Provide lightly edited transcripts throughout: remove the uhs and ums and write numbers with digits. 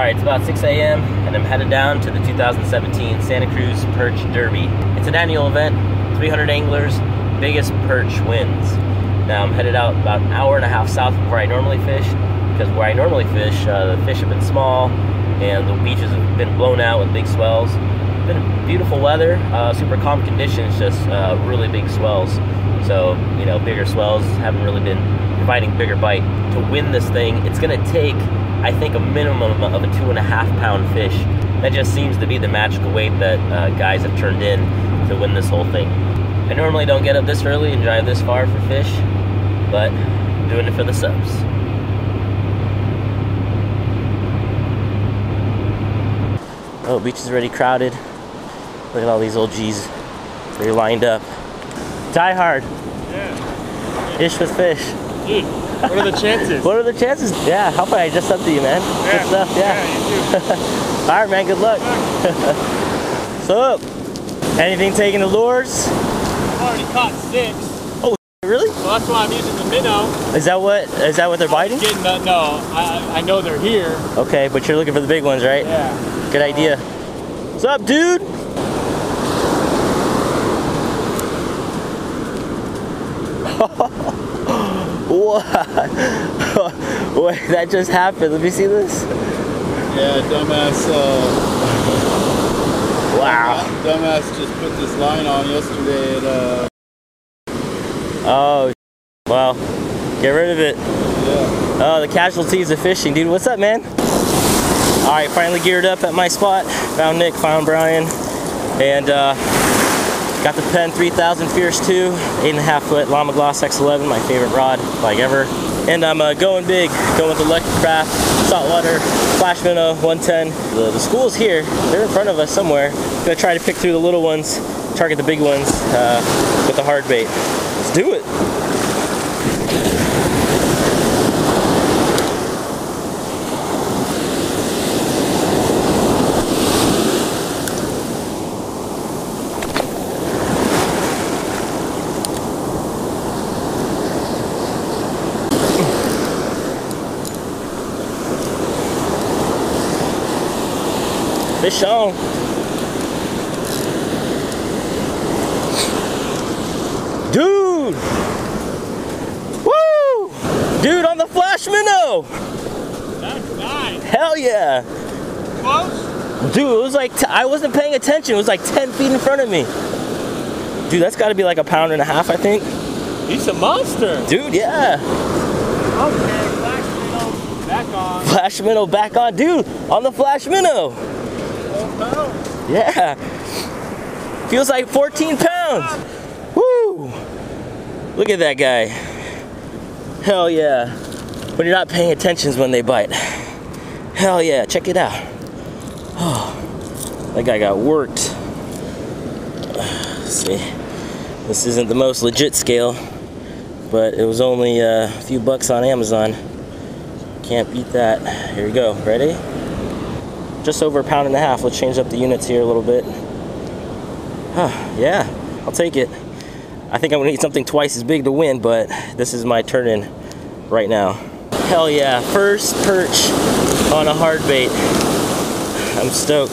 Alright, it's about 6 a.m. and I'm headed down to the 2017 Santa Cruz Perch Derby. It's an annual event, 300 anglers, biggest perch wins. Now I'm headed out about an hour and a half south of where I normally fish, because where I normally fish, the fish have been small and the beaches have been blown out with big swells. It's been beautiful weather, super calm conditions, just really big swells. So, you know, bigger swells haven't really been providing bigger bite. To win this thing, it's gonna take, I think, a minimum of a 2.5 pound fish. That just seems to be the magical weight that guys have turned in to win this whole thing. I normally don't get up this early and drive this far for fish, but I'm doing it for the subs. Oh, the beach is already crowded. Look at all these old G's. They're lined up. Die hard. Yeah. Ish with fish. Dude, what are the chances? What are the chances? Yeah, how about I just up to you, man? Yeah. Good stuff, yeah. You too. All right, man, good luck. So, anything taking the lures? I've already caught 6. Oh, really? Well, that's why I'm using the minnow. Is that what they're biting? No, I know they're here. Okay, but you're looking for the big ones, right? Yeah. Good idea. What's up, dude? What? Wait, that just happened. Let me see this. Yeah, dumbass. Wow. Dumbass just put this line on yesterday. And, oh, well, get rid of it. Yeah. Oh, the casualties of fishing, dude. What's up, man? All right, finally geared up at my spot. Found Nick, found Brian, and got the Penn 3000 Fierce 2, 8.5 foot Lama Gloss X11, my favorite rod, like ever. And I'm going big, going with the electric craft, saltwater, Flash Minnow 110. The school's here, they're in front of us somewhere. I'm gonna try to pick through the little ones, target the big ones with the hard bait. Let's do it. Fish on. Dude! Woo! Dude on the Flash Minnow! That's nice. Hell yeah! Close? Dude, it was like, I wasn't paying attention. It was like 10 feet in front of me. Dude, that's gotta be like a 1.5 pounds, I think. He's a monster. Dude, yeah. Okay, Flash Minnow back on. Flash Minnow back on. Dude, on the Flash Minnow. Yeah, feels like 14 pounds. Woo! Look at that guy. Hell yeah. When you're not paying attention is when they bite. Hell yeah, check it out. Oh, that guy got worked. Let's see, this isn't the most legit scale, but it was only a few bucks on Amazon. Can't beat that. Here we go, ready? Just over 1.5 pounds. Let's change up the units here a little bit. Huh, yeah, I'll take it. I think I'm gonna need something twice as big to win, but this is my turn in right now. Hell yeah, first perch on a hard bait. I'm stoked.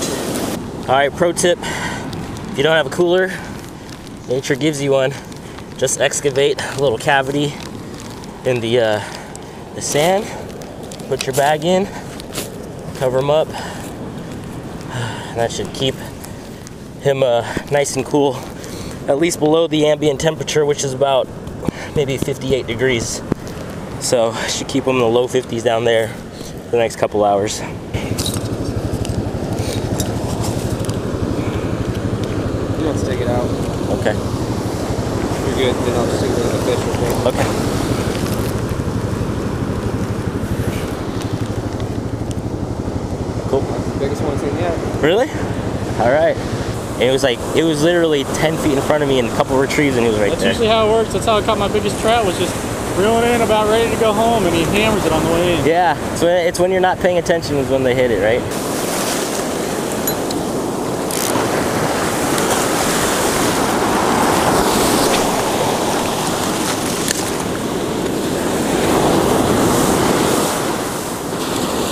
All right, pro tip, if you don't have a cooler, nature gives you one. Just excavate a little cavity in the sand, put your bag in, cover them up. That should keep him nice and cool, at least below the ambient temperature, which is about maybe 58 degrees. So should keep him in the low 50s down there for the next couple hours. You don't stick it out. Okay. If you're good, then I'll just stick it in the fish real quick. Okay. Biggest one I've seen yet. Really? All right. And it was like, it was literally 10 feet in front of me and a couple of retrieves and he was right there. That's usually how it works. That's how I caught my biggest trout, was just reeling in about ready to go home and he hammers it on the way in. Yeah, so it's when you're not paying attention is when they hit it, right?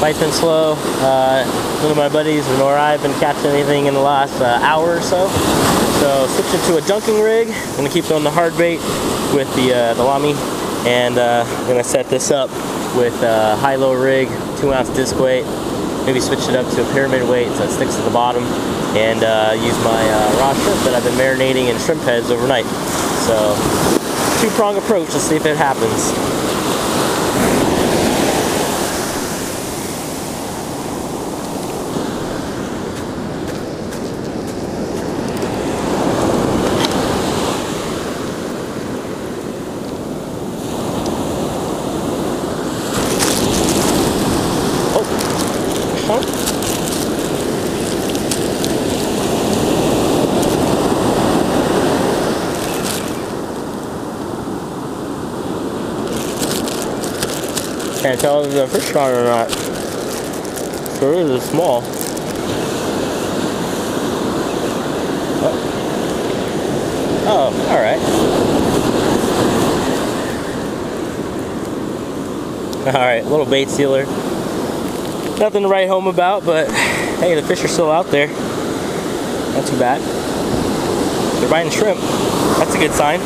Bite's been slow. None of my buddies nor I have been catching anything in the last hour or so. So switching to a dunking rig. I'm gonna keep throwing the hard bait with the Lami, and I'm gonna set this up with a high-low rig, 2 ounce disc weight. Maybe switch it up to a pyramid weight so it sticks to the bottom, and use my raw shrimp that I've been marinating in shrimp heads overnight. So two-prong approach, let's see if it happens. Can't tell if it's a fish on or not. Sure is small. Oh, alright. Alright, little bait sealer. Nothing to write home about, but hey, the fish are still out there. Not too bad. They're biting shrimp. That's a good sign.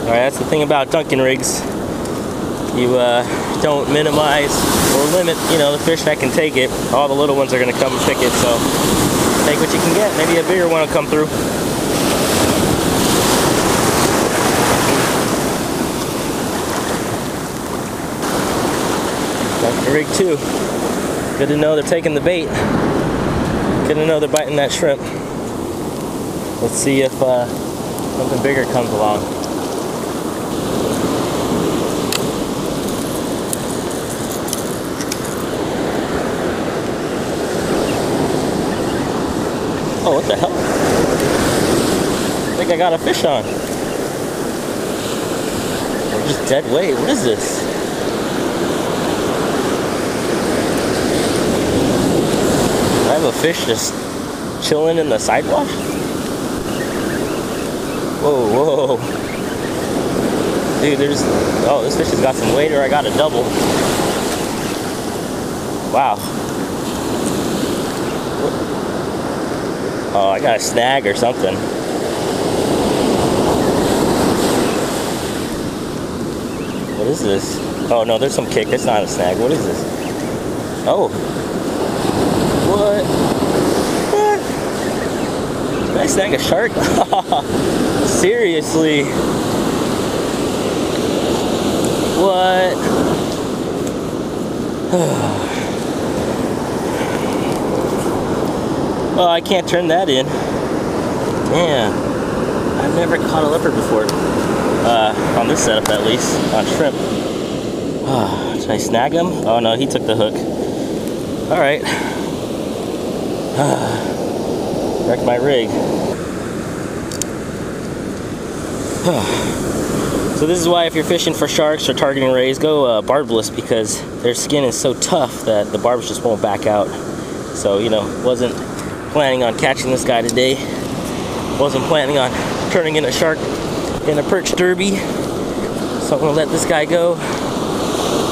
Alright, that's the thing about dunking rigs. You don't minimize or limit, you know, the fish that can take it. All the little ones are going to come and pick it, so take what you can get. Maybe a bigger one will come through. Dunking rig 2. Good to know they're taking the bait. Good to know they're biting that shrimp. Let's see if something bigger comes along. Oh, what the hell? I think I got a fish on. We're just dead weight. What is this? I have a fish just chilling in the sidewash? Whoa, whoa. Dude, there's... Oh, this fish has got some weight, or I got a double. Wow. Oh, I got a snag or something. What is this? Oh no, there's some kick. That's not a snag. What is this? Oh. What? Did I snag a shark? Seriously. What? Oh, I can't turn that in. Man, I've never caught a leopard before. On this setup, at least. On shrimp. Oh, did I snag him? Oh no, he took the hook. Alright. Wrecked my rig. So this is why if you're fishing for sharks or targeting rays, go barbless, because their skin is so tough that the barbs just won't back out. So, you know, wasn't planning on catching this guy today. Wasn't planning on turning in a shark in a perch derby. So I'm gonna let this guy go.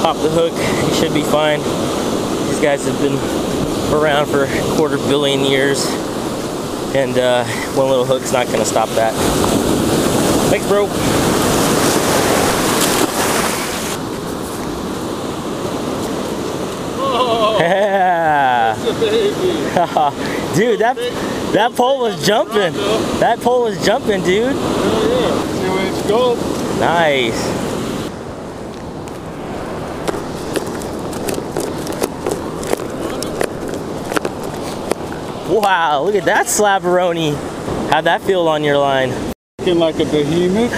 Pop the hook, he should be fine. These guys have been around for a quarter billion years, and one little hook's not gonna stop that. Thanks, bro. Oh, yeah. That's a baby. Dude, that pole was jumping. That pole was jumping, dude. Oh yeah, see where it's going. Nice. Wow, look at that slabberoni. How'd that feel on your line? Looking like a behemoth.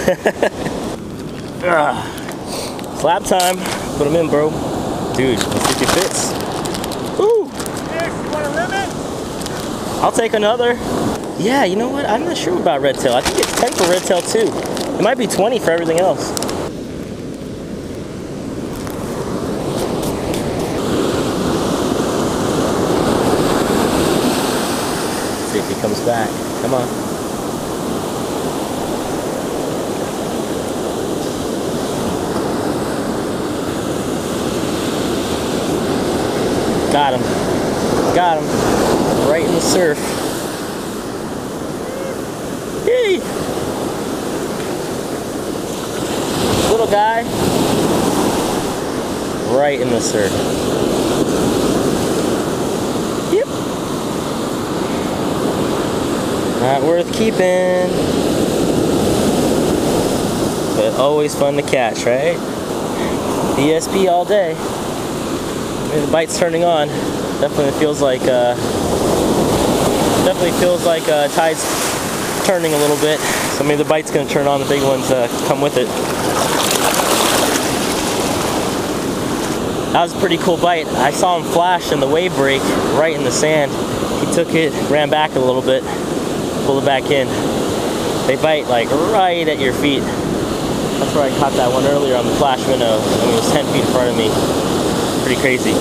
Slab time. Put him in, bro. Dude, let's see if it fits. I'll take another. Yeah, you know what? I'm not sure about red tail. I think it's 10 for red tail too. It might be 20 for everything else. Let's see if he comes back. Come on. Got him. Got him. Right in the surf. Yay! Little guy. Right in the surf. Yep. Not worth keeping. But always fun to catch, right? BSP all day. The bite's turning on. Definitely feels like tide's turning a little bit. So maybe the bite's gonna turn on. The big ones come with it. That was a pretty cool bite. I saw him flash in the wave break right in the sand. He took it, ran back a little bit, pulled it back in. They bite like right at your feet. That's where I caught that one earlier on the Flash Minnow. I mean, it was 10 feet in front of me. Pretty crazy.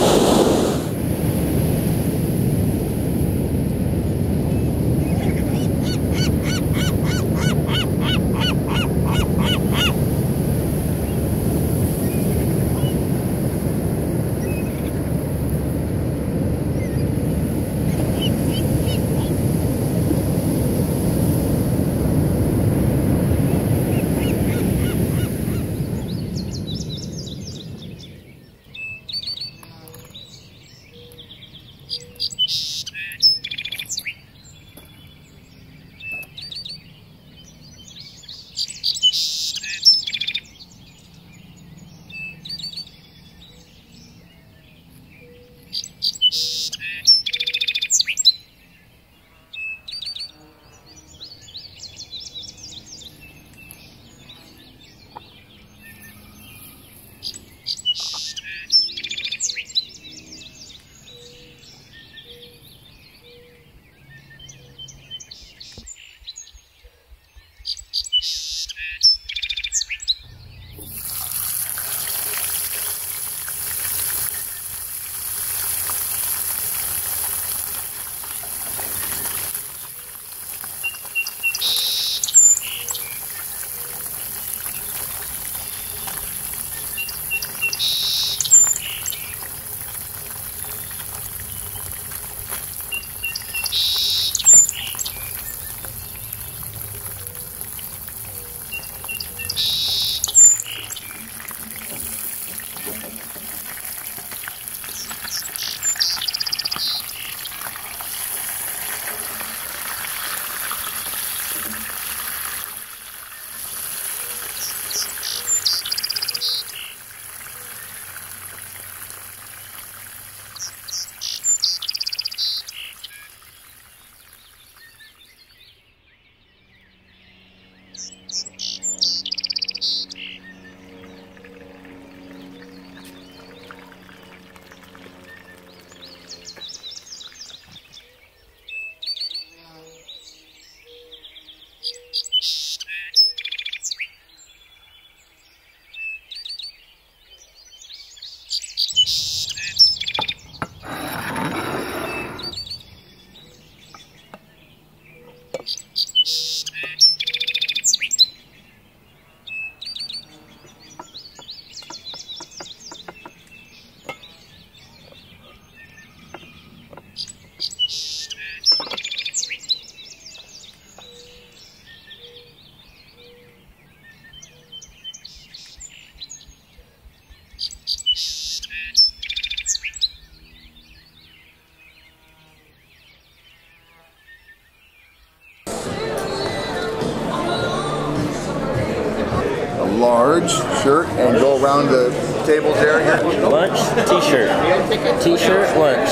Large shirt and go around the tables area. Lunch, t-shirt. T-shirt, lunch.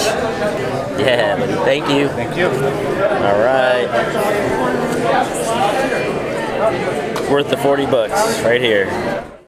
Yeah, thank you. Thank you. All right. Worth the $40 right here.